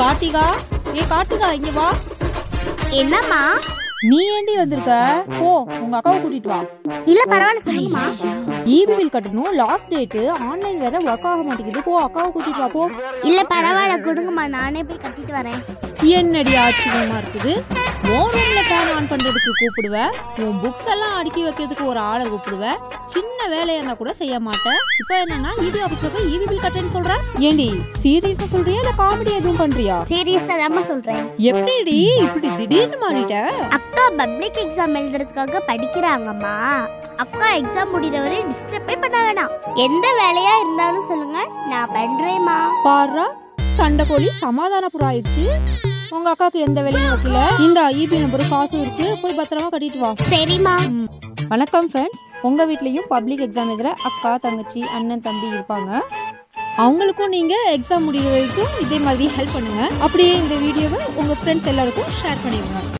கார்த்திகா, ஏ கார்த்திகா இங்க வா. என்னம்மா? நீ ஏண்டி வந்திருக்க? போ உங்க அக்காவை கூட்டிட்டு வா. இல்ல பரவாயில்ல சொல்லுமா. ஈபி பில் கட்டணும், லாஸ்ட் டேட், ஆன்லைன் வேற வர்க் ஆக மாட்டேங்குது. போ அக்காவை கூட்டிட்டு வா போ. இல்ல பரவாயில்ல கொடுங்கம்மா, நானே போய் கட்டிட்டு வரேன். என்னடி ஆச்சரியமா இருக்குது, கூப்பிடுவேன், உன் புக்ஸ் எல்லாம் அடுக்கி வைக்கிறதுக்கு ஒரு ஆளை கூப்பிடுவேன், சின்ன வேலையா கூட செய்ய மாட்டேன். இப்ப என்னன்னா ஈபி ஆபீஸ்ல ஈபி பில் கட்டேன்னு சொல்றேன். ஏண்டி சீரியஸா சொல்றியா இல்ல காமெடி எதுவும் பண்றியா? சீரியஸா தான் சொல்றேன். எப்படிடி இப்படி திடீர்னு மாறிட்ட? அக்கா பப்ளிக் எக்ஸாம் எழுதுறதுக்காக படிக்கிறாங்கம்மா. அக்கா எக்ஸாம் முடிற வரையும் டிஸ்டர்பே பண்ண வேணாம், எந்த வேலையா இருந்தாலும் சொல்லுங்க, நான் பண்றேம்மா. பாரு சண்டைக்கோழி சமாதானபுரம் ஆயிடுச்சு. உங்க அக்காக்கு எந்த வேலையும் வைக்கல. இந்த ஈபி நம்பர் காசு இருக்கு, போய் பத்திரமா கட்டிட்டு வா. சரிம்மா. வணக்கம் ஃப்ரெண்ட்ஸ். உங்க வீட்லயும் பப்ளிக் எக்ஸாம் எழுதுற அக்கா, தங்கச்சி, அண்ணன், தம்பி இருப்பாங்க. அவங்களுக்கும் நீங்க எக்ஸாம் முடிகிற வரைக்கும் இதே மாதிரி ஹெல்ப் பண்ணுங்க. அப்படியே இந்த வீடியோவை உங்க ஃப்ரெண்ட்ஸ் எல்லாருக்கும் ஷேர் பண்ணிடுங்க.